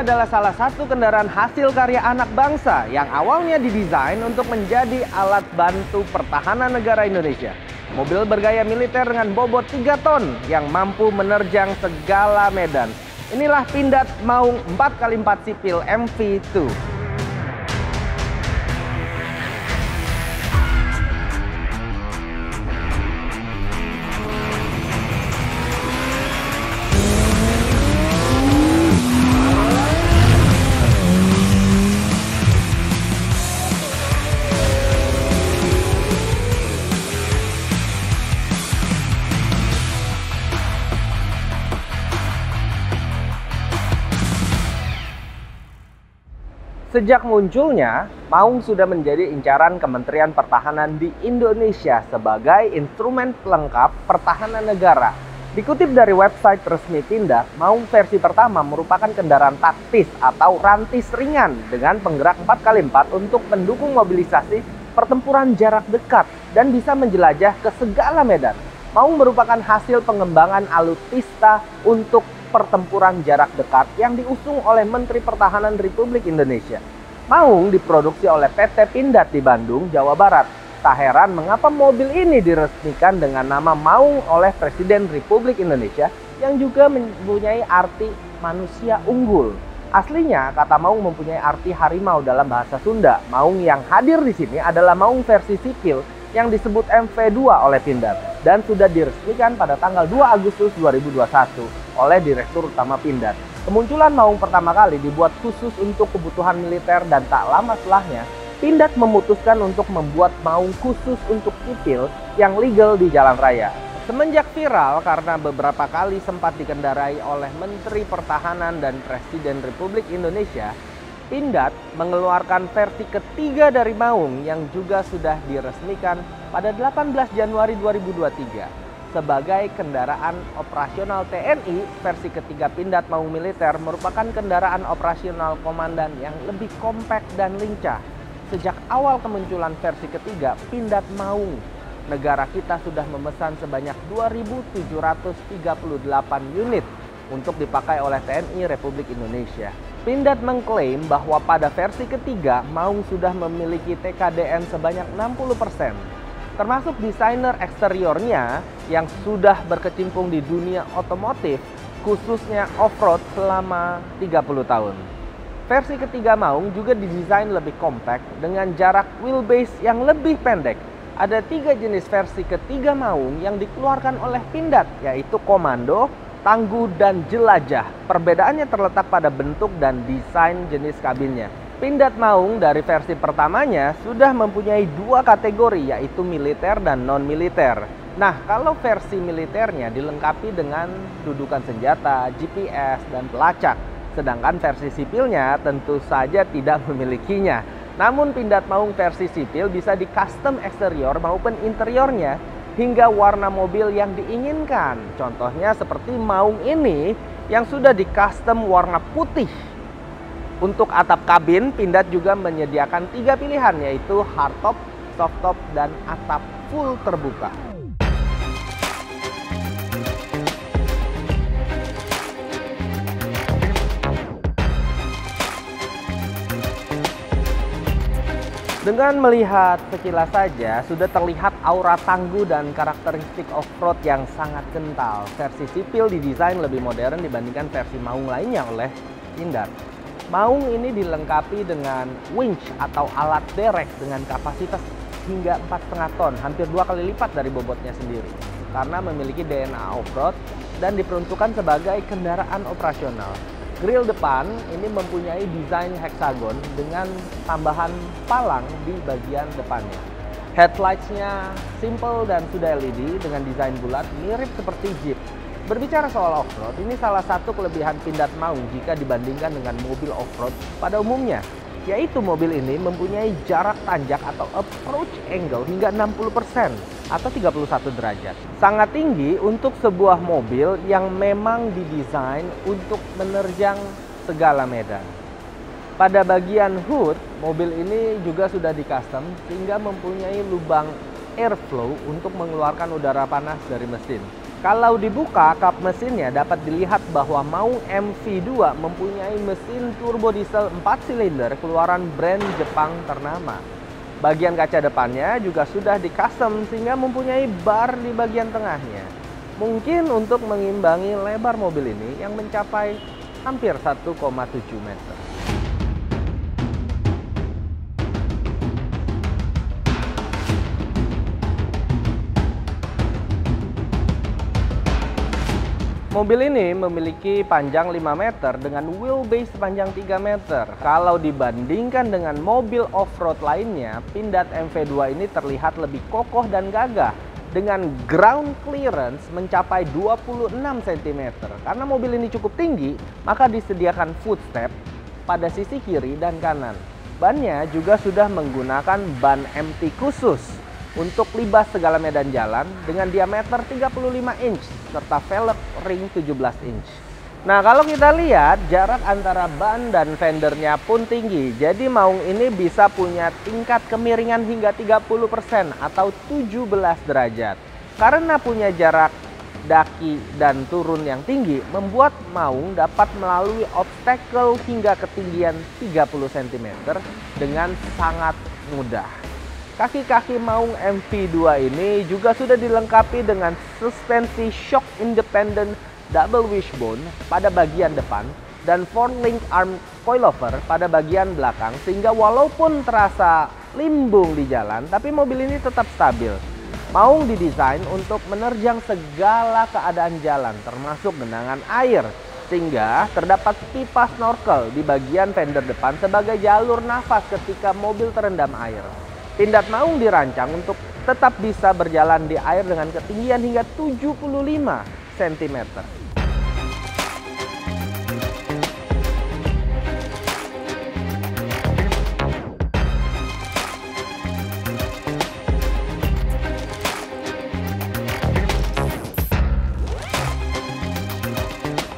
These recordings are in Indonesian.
ini adalah salah satu kendaraan hasil karya anak bangsa yang awalnya didesain untuk menjadi alat bantu pertahanan negara Indonesia. Mobil bergaya militer dengan bobot 3 ton yang mampu menerjang segala medan. Inilah Pindad Maung 4x4 Sipil MV2. Sejak munculnya, Maung sudah menjadi incaran Kementerian Pertahanan di Indonesia sebagai instrumen pelengkap pertahanan negara. Dikutip dari website resmi Pindad, Maung versi pertama merupakan kendaraan taktis atau rantis ringan dengan penggerak 4x4 untuk mendukung mobilisasi pertempuran jarak dekat dan bisa menjelajah ke segala medan. Maung merupakan hasil pengembangan alutsista untuk pertempuran jarak dekat yang diusung oleh Menteri Pertahanan Republik Indonesia. Maung diproduksi oleh PT Pindad di Bandung, Jawa Barat. Tak heran mengapa mobil ini diresmikan dengan nama Maung oleh Presiden Republik Indonesia yang juga mempunyai arti manusia unggul. Aslinya kata Maung mempunyai arti harimau dalam bahasa Sunda. Maung yang hadir di sini adalah Maung versi sipil yang disebut MV2 oleh Pindad dan sudah diresmikan pada tanggal 2 Agustus 2021. Oleh Direktur Utama Pindad. Kemunculan Maung pertama kali dibuat khusus untuk kebutuhan militer dan tak lama setelahnya, Pindad memutuskan untuk membuat Maung khusus untuk sipil yang legal di jalan raya. Semenjak viral karena beberapa kali sempat dikendarai oleh Menteri Pertahanan dan Presiden Republik Indonesia, Pindad mengeluarkan versi ketiga dari Maung yang juga sudah diresmikan pada 18 Januari 2023. Sebagai kendaraan operasional TNI, versi ketiga Pindad Maung Militer merupakan kendaraan operasional komandan yang lebih kompak dan lincah. Sejak awal kemunculan versi ketiga Pindad Maung, negara kita sudah memesan sebanyak 2.738 unit untuk dipakai oleh TNI Republik Indonesia. Pindad mengklaim bahwa pada versi ketiga Maung sudah memiliki TKDN sebanyak 60%. Termasuk desainer eksteriornya yang sudah berkecimpung di dunia otomotif, khususnya off-road selama 30 tahun. Versi ketiga Maung juga didesain lebih kompak dengan jarak wheelbase yang lebih pendek. Ada 3 jenis versi ketiga Maung yang dikeluarkan oleh Pindad, yaitu komando, tangguh, dan jelajah. Perbedaannya terletak pada bentuk dan desain jenis kabinnya. Pindad Maung dari versi pertamanya sudah mempunyai 2 kategori, yaitu militer dan non-militer. Nah, kalau versi militernya dilengkapi dengan dudukan senjata, GPS, dan pelacak. Sedangkan versi sipilnya tentu saja tidak memilikinya. Namun Pindad Maung versi sipil bisa di custom eksterior maupun interiornya hingga warna mobil yang diinginkan. Contohnya seperti Maung ini yang sudah di custom warna putih. Untuk atap kabin, Pindad juga menyediakan 3 pilihan, yaitu hardtop, softtop, dan atap full terbuka. Dengan melihat sekilas saja, sudah terlihat aura tangguh dan karakteristik off-road yang sangat kental. Versi sipil didesain lebih modern dibandingkan versi Maung lainnya oleh Pindad. Maung ini dilengkapi dengan winch atau alat derek dengan kapasitas hingga 4,5 ton, hampir 2 kali lipat dari bobotnya sendiri. Karena memiliki DNA off-road dan diperuntukkan sebagai kendaraan operasional. Grill depan ini mempunyai desain heksagon dengan tambahan palang di bagian depannya. Headlights-nya simple dan sudah LED dengan desain bulat mirip seperti Jeep. Berbicara soal off-road, ini salah satu kelebihan Pindad Maung jika dibandingkan dengan mobil off-road pada umumnya. Yaitu mobil ini mempunyai jarak tanjak atau approach angle hingga 60% atau 31 derajat. Sangat tinggi untuk sebuah mobil yang memang didesain untuk menerjang segala medan. Pada bagian hood, mobil ini juga sudah di-custom sehingga mempunyai lubang airflow untuk mengeluarkan udara panas dari mesin. Kalau dibuka kap mesinnya dapat dilihat bahwa Maung MV2 mempunyai mesin turbo diesel 4 silinder keluaran brand Jepang ternama. Bagian kaca depannya juga sudah di-custom sehingga mempunyai bar di bagian tengahnya. Mungkin untuk mengimbangi lebar mobil ini yang mencapai hampir 1,7 meter. Mobil ini memiliki panjang 5 meter dengan wheelbase sepanjang 3 meter. Kalau dibandingkan dengan mobil off-road lainnya, Pindad MV2 ini terlihat lebih kokoh dan gagah dengan ground clearance mencapai 26 cm. Karena mobil ini cukup tinggi, maka disediakan footstep pada sisi kiri dan kanan. Bannya juga sudah menggunakan ban MT khusus untuk libas segala medan jalan dengan diameter 35 inch serta velg ring 17 inch. Nah, kalau kita lihat jarak antara ban dan fendernya pun tinggi. Jadi Maung ini bisa punya tingkat kemiringan hingga 30% atau 17 derajat. Karena punya jarak daki dan turun yang tinggi, membuat Maung dapat melalui obstacle hingga ketinggian 30 cm dengan sangat mudah. Kaki-kaki Maung MV2 ini juga sudah dilengkapi dengan suspensi shock independent double wishbone pada bagian depan dan four-link arm coilover pada bagian belakang, sehingga walaupun terasa limbung di jalan, tapi mobil ini tetap stabil. Maung didesain untuk menerjang segala keadaan jalan termasuk genangan air, sehingga terdapat pipa snorkel di bagian fender depan sebagai jalur nafas ketika mobil terendam air. Pindad Maung dirancang untuk tetap bisa berjalan di air dengan ketinggian hingga 75 cm.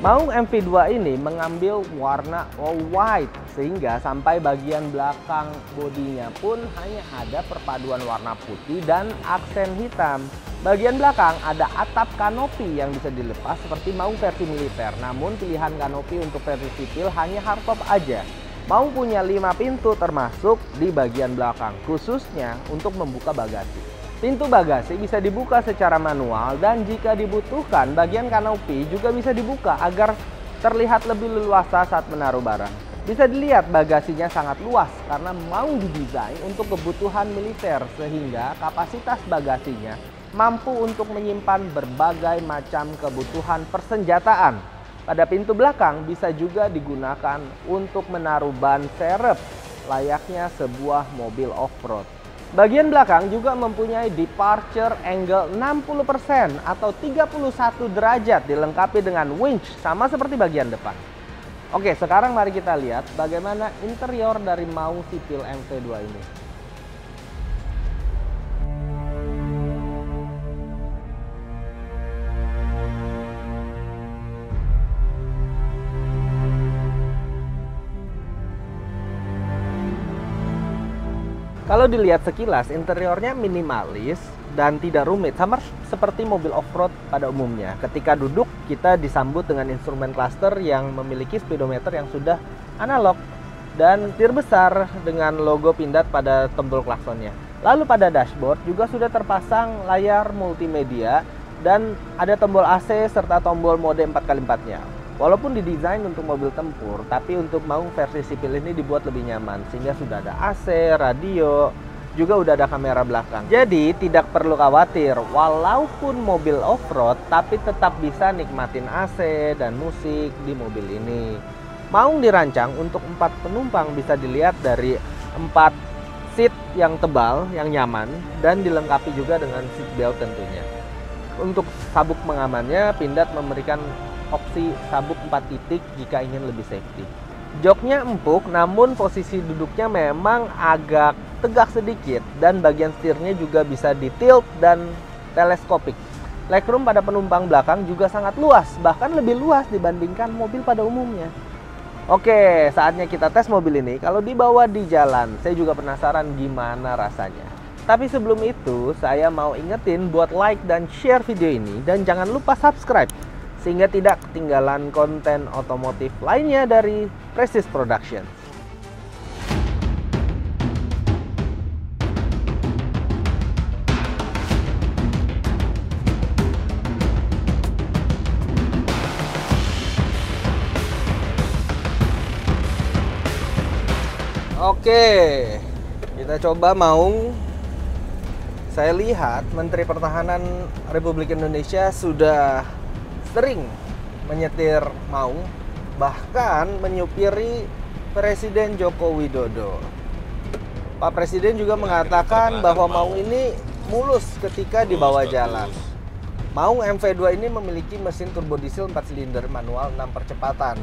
Maung MV2 ini mengambil warna all-white, sehingga sampai bagian belakang bodinya pun hanya ada perpaduan warna putih dan aksen hitam. Bagian belakang ada atap kanopi yang bisa dilepas seperti Maung versi militer, namun pilihan kanopi untuk versi sipil hanya hardtop aja. Maung punya 5 pintu termasuk di bagian belakang, khususnya untuk membuka bagasi. Pintu bagasi bisa dibuka secara manual dan jika dibutuhkan bagian kanopi juga bisa dibuka agar terlihat lebih leluasa saat menaruh barang. Bisa dilihat bagasinya sangat luas karena Maung didesain untuk kebutuhan militer, sehingga kapasitas bagasinya mampu untuk menyimpan berbagai macam kebutuhan persenjataan. Pada pintu belakang bisa juga digunakan untuk menaruh ban serep layaknya sebuah mobil off-road. Bagian belakang juga mempunyai departure angle 60% atau 31 derajat dilengkapi dengan winch sama seperti bagian depan. Oke, sekarang mari kita lihat bagaimana interior dari Maung Sipil MV2 ini. Kalau dilihat sekilas, interiornya minimalis dan tidak rumit, sama seperti mobil off-road pada umumnya. Ketika duduk, kita disambut dengan instrumen cluster yang memiliki speedometer yang sudah analog dan tir besar dengan logo Pindad pada tombol klaksonnya. Lalu pada dashboard juga sudah terpasang layar multimedia dan ada tombol AC serta tombol mode 4x4-nya. Walaupun didesain untuk mobil tempur, tapi untuk Maung versi sipil ini dibuat lebih nyaman sehingga sudah ada AC, radio, juga udah ada kamera belakang. Jadi tidak perlu khawatir, walaupun mobil off-road tapi tetap bisa nikmatin AC dan musik di mobil ini. Maung dirancang untuk 4 penumpang, bisa dilihat dari 4 seat yang tebal, yang nyaman, dan dilengkapi juga dengan seat belt tentunya. Untuk sabuk pengamannya, Pindad memberikan opsi sabuk 4 titik jika ingin lebih safety. Joknya empuk, namun posisi duduknya memang agak tegak sedikit dan bagian setirnya juga bisa ditilt dan teleskopik. Legroom pada penumpang belakang juga sangat luas, bahkan lebih luas dibandingkan mobil pada umumnya. Oke, saatnya kita tes mobil ini kalau dibawa di jalan. Saya juga penasaran gimana rasanya. Tapi sebelum itu, saya mau ingetin buat like dan share video ini, dan jangan lupa subscribe sehingga tidak ketinggalan konten otomotif lainnya dari Prestige Productions. Oke, kita coba Maung. Saya lihat Menteri Pertahanan Republik Indonesia sudah sering menyetir Maung, bahkan menyupiri Presiden Joko Widodo. Pak Presiden juga mengatakan bahwa Maung ini mulus ketika dibawa jalan. Maung MV2 ini memiliki mesin turbodiesel 4 silinder manual 6 percepatan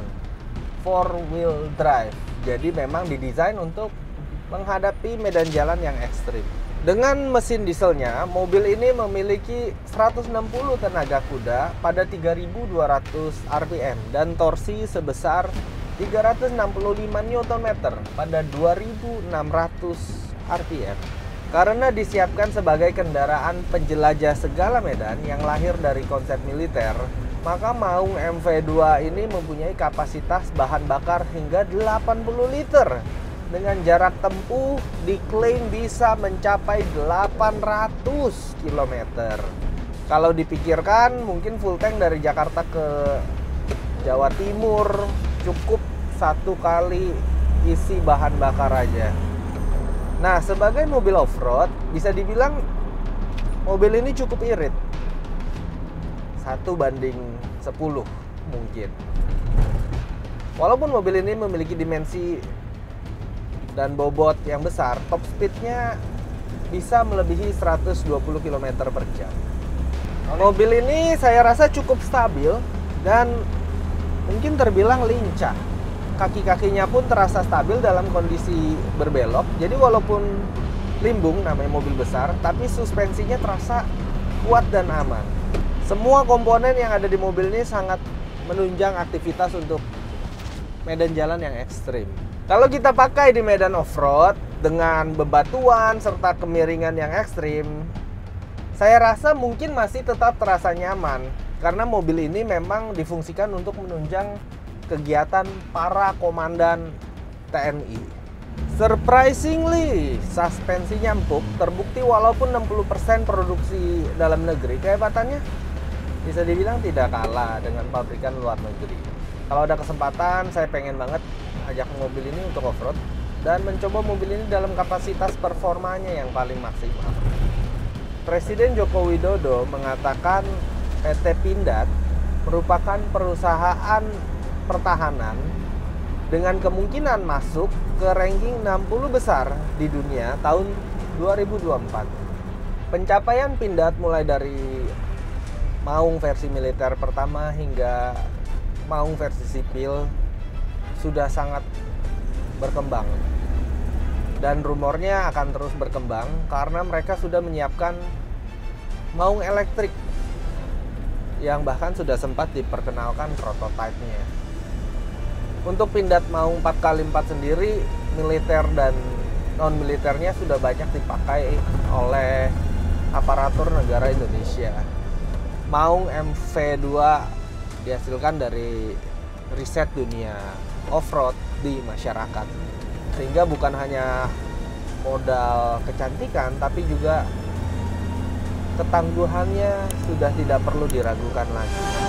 4-wheel drive. Jadi memang didesain untuk menghadapi medan jalan yang ekstrim. Dengan mesin dieselnya, mobil ini memiliki 160 tenaga kuda pada 3.200 RPM dan torsi sebesar 365 Nm pada 2.600 RPM. Karena disiapkan sebagai kendaraan penjelajah segala medan yang lahir dari konsep militer, maka Maung MV2 ini mempunyai kapasitas bahan bakar hingga 80 liter. Dengan jarak tempuh diklaim bisa mencapai 800 km. Kalau dipikirkan, mungkin full tank dari Jakarta ke Jawa Timur cukup satu kali isi bahan bakar aja. Nah, sebagai mobil off-road, bisa dibilang mobil ini cukup irit. 1:10 mungkin. Walaupun mobil ini memiliki dimensi dan bobot yang besar, top speednya bisa melebihi 120 km/jam. Mobil ini saya rasa cukup stabil dan mungkin terbilang lincah. Kaki-kakinya pun terasa stabil dalam kondisi berbelok. Jadi walaupun limbung, namanya mobil besar, tapi suspensinya terasa kuat dan aman. Semua komponen yang ada di mobil ini sangat menunjang aktivitas untuk medan jalan yang ekstrim. Kalau kita pakai di medan off-road dengan bebatuan serta kemiringan yang ekstrim, saya rasa mungkin masih tetap terasa nyaman karena mobil ini memang difungsikan untuk menunjang kegiatan para komandan TNI. Surprisingly, suspensinya empuk, terbukti walaupun 60% produksi dalam negeri. Kehebatannya bisa dibilang tidak kalah dengan pabrikan luar negeri. Kalau ada kesempatan, saya pengen banget ajak mobil ini untuk off-road dan mencoba mobil ini dalam kapasitas performanya yang paling maksimal. Presiden Joko Widodo mengatakan PT Pindad merupakan perusahaan pertahanan dengan kemungkinan masuk ke ranking 60 besar di dunia tahun 2024. Pencapaian Pindad mulai dari Maung versi militer pertama hingga Maung versi sipil sudah sangat berkembang. Dan rumornya akan terus berkembang karena mereka sudah menyiapkan Maung elektrik yang bahkan sudah sempat diperkenalkan prototipenya. Untuk Pindad Maung 4x4 sendiri, militer dan non-militernya sudah banyak dipakai oleh aparatur negara Indonesia. Maung MV2 dihasilkan dari riset dunia off-road di masyarakat. Sehingga bukan hanya modal kecantikan, tapi juga ketangguhannya sudah tidak perlu diragukan lagi.